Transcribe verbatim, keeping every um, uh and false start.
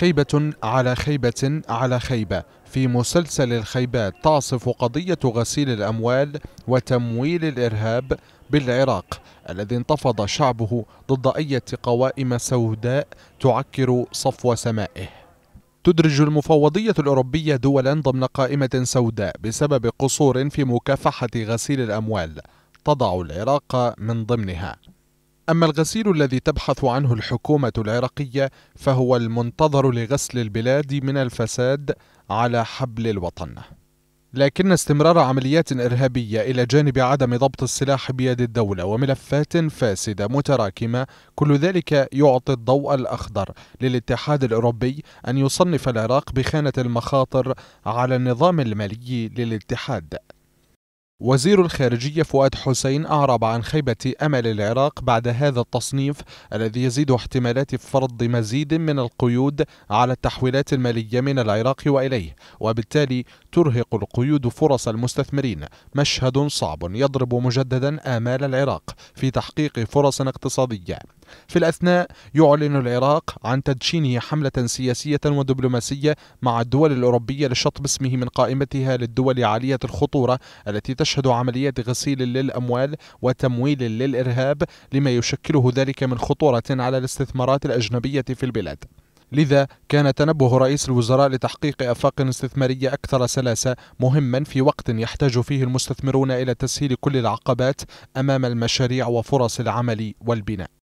خيبة على خيبة على خيبة في مسلسل الخيبات تعصف قضية غسيل الأموال وتمويل الإرهاب بالعراق الذي انتفض شعبه ضد أي قوائم سوداء تعكر صفو سمائه. تدرج المفوضية الأوربية دولا ضمن قائمة سوداء بسبب قصور في مكافحة غسيل الأموال تضع العراق من ضمنها. أما الغسيل الذي تبحث عنه الحكومة العراقية فهو المنتظر لغسل البلاد من الفساد على حبل الوطن. لكن استمرار عمليات إرهابية إلى جانب عدم ضبط السلاح بيد الدولة وملفات فاسدة متراكمة، كل ذلك يعطي الضوء الأخضر للاتحاد الأوروبي أن يصنف العراق بخانة المخاطر على النظام المالي للاتحاد. وزير الخارجية فؤاد حسين أعرب عن خيبة أمل العراق بعد هذا التصنيف الذي يزيد احتمالات فرض مزيد من القيود على التحويلات المالية من العراق وإليه، وبالتالي ترهق القيود فرص المستثمرين. مشهد صعب يضرب مجددا آمال العراق في تحقيق فرص اقتصادية. في الأثناء يعلن العراق عن تدشينه حملة سياسية ودبلوماسية مع الدول الأوروبية لشطب اسمه من قائمتها للدول عالية الخطورة التي تشهد عمليات غسيل للأموال وتمويل للإرهاب لما يشكله ذلك من خطورة على الاستثمارات الأجنبية في البلاد. لذا كان تنبه رئيس الوزراء لتحقيق آفاق استثمارية أكثر سلاسة مهما في وقت يحتاج فيه المستثمرون إلى تسهيل كل العقبات أمام المشاريع وفرص العمل والبناء.